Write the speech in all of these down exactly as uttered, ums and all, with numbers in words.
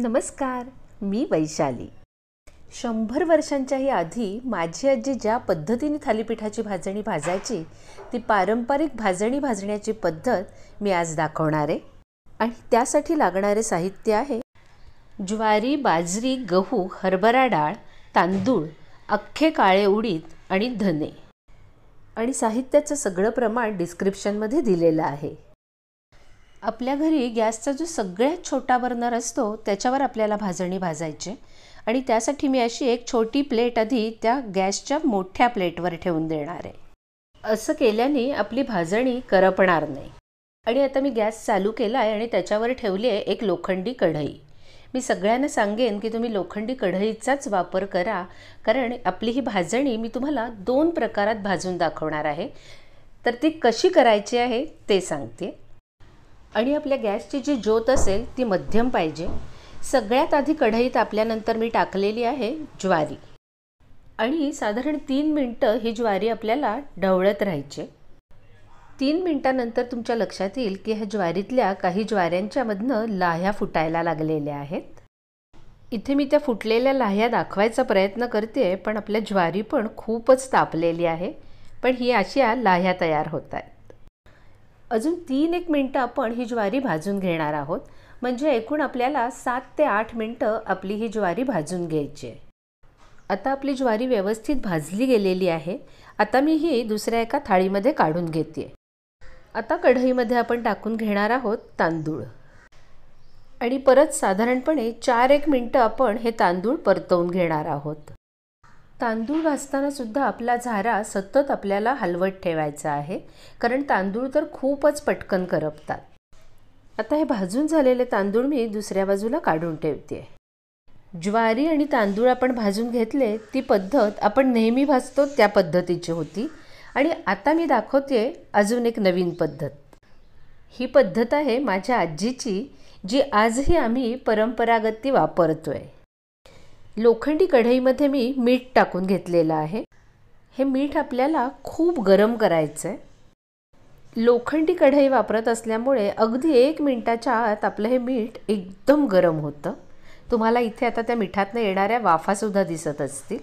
नमस्कार, मी वैशाली. शंभर वर्षांच्याही आधी माझी आजी ज्या पद्धतीने थालीपीठाची भाजणी भाजायची ती पारंपरिक भाजणी भाजण्याची पद्धत मी आज दाखवणार आहे. आणि त्यासाठी लागणारे साहित्य आहे ज्वारी, बाजरी, गहू, हरभरा डाळ, तांदूळ, अख्खे काळे उडीद आणि धने. आणि साहित्याचं सगळं प्रमाण डिस्क्रिप्शनमध्ये दिलेलं आहे. आपल्या घरी गॅसचा जो सगळ्यात छोटा बर्नर असतो त्याच्यावर आपल्याला भाजणी भाजायचे. आणि त्यासाठी मी अशी एक छोटी प्लेट आधी त्या गॅसच्या मोठ्या प्लेटवर ठेवून देणार आहे. असं केल्याने आपली भाजणी करपणार नाही. आणि आता मी गॅस चालू केला आहे आणि त्याच्यावर ठेवली आहे एक लोखंडी कढई. मी सगळ्यांना सांगेन की तुम्ही लोखंडी कढईचाच वापर करा, कारण आपली ही भाजणी मी तुम्हाला दोन प्रकारात भाजून दाखवणार आहे. तर ती कशी करायची आहे ते सांगते. आणि आपल्या गॅसची जी ज्योत असेल ती मध्यम पाहिजे. सगळ्यात आधी कढईत आपल्यानंतर मी टाकलेली आहे ज्वारी. आणि साधारण तीन मिनटं ही ज्वारी आपल्याला ढवळत राहायचे. तीन मिनटानंतर तुमच्या लक्षात येईल की ह्या ज्वारीतल्या काही ज्वाऱ्यांच्यामधनं लाह्या फुटायला लागलेल्या आहेत. इथे मी त्या फुटलेल्या लाह्या दाखवायचा प्रयत्न करते, पण आपल्या ज्वारी पण खूपच तापलेली आहे. पण ही अशा लाह्या तयार होत आहेत. अजून तीन एक मिनटं आपण ही ज्वारी भाजून घेणार आहोत. म्हणजे एकूण आपल्याला सात ते आठ मिनटं आपली ही ज्वारी भाजून घ्यायची आहे. आता आपली ज्वारी व्यवस्थित भाजली गेलेली आहे. आता मी ही दुसऱ्या एका थाळीमध्ये काढून घेते. आता कढईमध्ये आपण टाकून घेणार आहोत तांदूळ. आणि परत साधारणपणे चार एक मिनटं आपण हे तांदूळ परतवून घेणार आहोत. तांदूळ भाजतानासुद्धा आपला झारा सतत आपल्याला हलवत ठेवायचा आहे, कारण तांदूळ तर खूपच पटकन करपतात. आता हे भाजून झालेले तांदूळ मी दुसऱ्या बाजूला काढून ठेवते. ज्वारी आणि तांदूळ आपण भाजून घेतले ती पद्धत आपण नेहमी भाजतो त्या पद्धतीची होती. आणि आता मी दाखवते अजून एक नवीन पद्धत. ही पद्धत आहे माझ्या आजीची, जी आजही आम्ही परंपरागत ती वापरतोय. लोखंडी कढईमध्ये मी मीठ टाकून घेतलेलं आहे. हे मीठ आपल्याला खूप गरम करायचं आहे. लोखंडी कढई वापरत असल्यामुळे अगदी एक मिनटाच्या आत आपलं हे मीठ एकदम गरम होतं. तुम्हाला इथे आता त्या मिठातनं येणाऱ्या वाफासुद्धा दिसत असतील.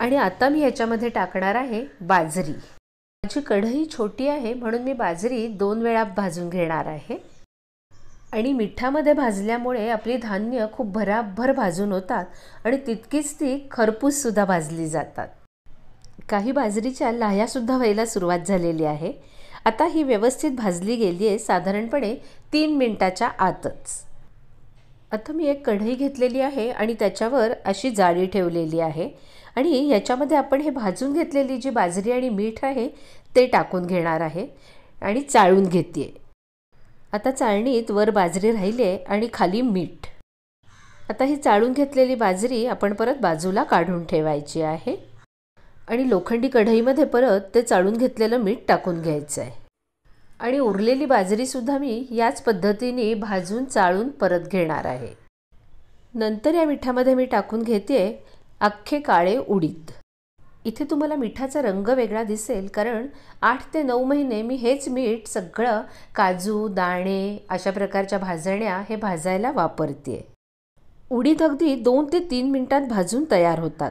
आणि आता मी ह्याच्यामध्ये टाकणार आहे बाजरी. माझी कढई छोटी आहे म्हणून मी बाजरी दोन वेळा भाजून घेणार आहे. आणि मिठामध्ये भाजल्यामुळे आपली धान्य खूप भराभर भाजून होतात आणि तितकीच ती खरपूससुद्धा भाजली जातात. काही बाजरीच्या लाह्यासुद्धा व्हायला सुरुवात झालेली आहे. आता ही व्यवस्थित भाजली गेली आहे, साधारणपणे तीन मिनटाच्या आतच. आता मी एक कढई घेतलेली आहे आणि त्याच्यावर अशी जाळी ठेवलेली आहे. आणि याच्यामध्ये आपण हे भाजून घेतलेली जी बाजरी आणि मीठ आहे ते टाकून घेणार आहे. आणि चाळून घेते. आता चाळणीत वर बाजरी राहिले आणि खाली मीठ. आता ही चाळून घेतलेली बाजरी आपण परत बाजूला काढून ठेवायची आहे. आणि लोखंडी कढईमध्ये परत ते चाळून घेतलेलं मीठ टाकून घ्यायचं आहे. आणि उरलेली बाजरीसुद्धा मी याच पद्धतीने भाजून चाळून परत घेणार आहे. नंतर या मिठामध्ये मी टाकून घेते अख्खे काळे उडीद. इथे तुम्हाला मिठाचा रंग वेगळा दिसेल, कारण आठ ते नऊ महिने मी हेच मीठ सगळं काजू, दाणे अशा प्रकारच्या भाजण्या हे भाजायला वापरते. उडीद अगदी दोन ते तीन मिनिटात भाजून तयार होतात.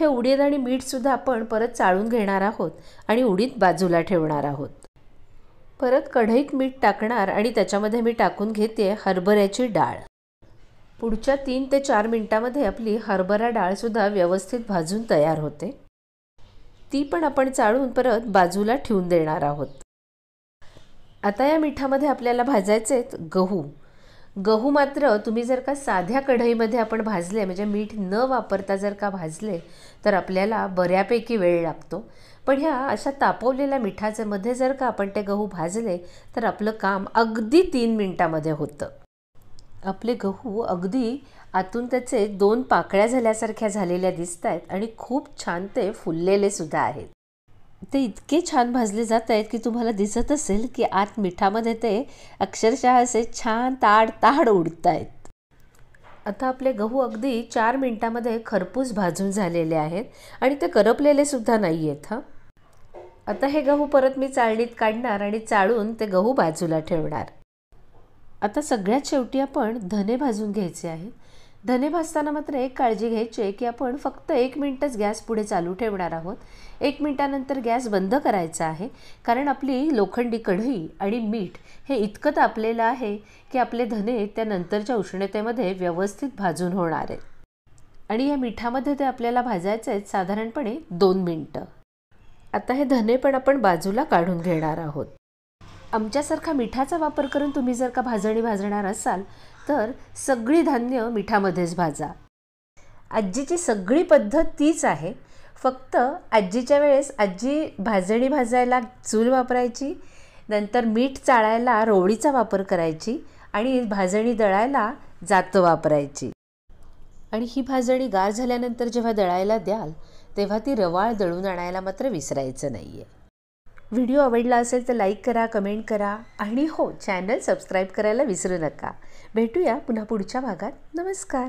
हे उडीद आणि मीठसुद्धा आपण परत चाळून घेणार आहोत आणि उडीद बाजूला ठेवणार आहोत. परत कढईत मीठ टाकणार आणि त्याच्यामध्ये मी टाकून घेते हरभऱ्याची डाळ. पुढच्या तीन ते चार मिनटामध्ये आपली हरभरा डाळसुद्धा व्यवस्थित भाजून तयार होते. ती पण आपण चाळून परत बाजूला ठेवून देणार आहोत. आता या मिठामध्ये आपल्याला भाजायचे गहू. गहू मात्र तुम्ही जर का साध्या कढईमध्ये आपण भाजले, म्हणजे मीठ न वापरता जर का भाजले, तर आपल्याला बऱ्यापैकी वेळ लागतो. पण ह्या अशा तापवलेल्या मिठाच्यामध्ये जर का आपण ते गहू भाजले तर आपलं काम अगदी तीन मिनटामध्ये होतं. आपले गहू अगदी आतून त्याचे दोन पाकळ्या झाल्यासारख्या झालेल्या दिसत आहेत आणि खूप छान ते फुललेलेसुद्धा आहेत. ते इतके छान भाजले जात आहेत की तुम्हाला दिसत असेल की आत मिठामध्ये ते अक्षरशः असे छान ताड ताड उडत आहेत. आता आपले गहू अगदी चार मिनटामध्ये खरपूस भाजून झालेले आहेत आणि ते करपलेलेसुद्धा नाही आहेत. हां, आता हे गहू परत मी चाळणीत काढणार आणि चाळून ते गहू बाजूला ठेवणार. आता सगळ्यात शेवटी आपण धने भाजून घ्यायचे आहे। धने भाजताना मात्र एक काळजी घ्यायची आहे की आपण फक्त एक मिनिटच गॅस पुढे चालू ठेवणार आहोत। एक मिनिटानंतर गॅस बंद करायचा आहे, कारण आपली लोखंडी कढई आणि मीठ हे इतकं तापलेलं आहे की आपले धने त्या नंतरच्या उष्णतेमध्ये व्यवस्थित भाजून होणार आहेत। आणि या मिठामध्ये ते आपल्याला भाजायचे आहेत साधारणपणे दोन मिनिटं। आता हे धने पण आपण बाजूला काढून घेणार आहोत। आमच्यासारखा मिठाचा वापर करून तुम्ही जर का भाजणी भाजणार असाल तर सगळी धान्य मिठामध्येच भाजा। आजीची सगळी पद्धत तीच आहे, फक्त आजीच्या वेळेस आजी भाजणी भाजायला चूल वापरायची, नंतर मीठ चाळायला रोवळीचा वापर करायची आणि भाजणी दळायला जातं वापरायची। आणि ही भाजणी गार झाल्यानंतर जेव्हा दळायला द्याल तेव्हा ती रवाळ दळून आणायला मात्र विसरायचं नाही आहे। व्हिडिओ आवडला असेल तर लाईक करा, कमेंट करा आणि हो, चॅनल सबस्क्राईब करायला विसरू नका। भेटूया पुन्हा पुढच्या भागात। नमस्कार।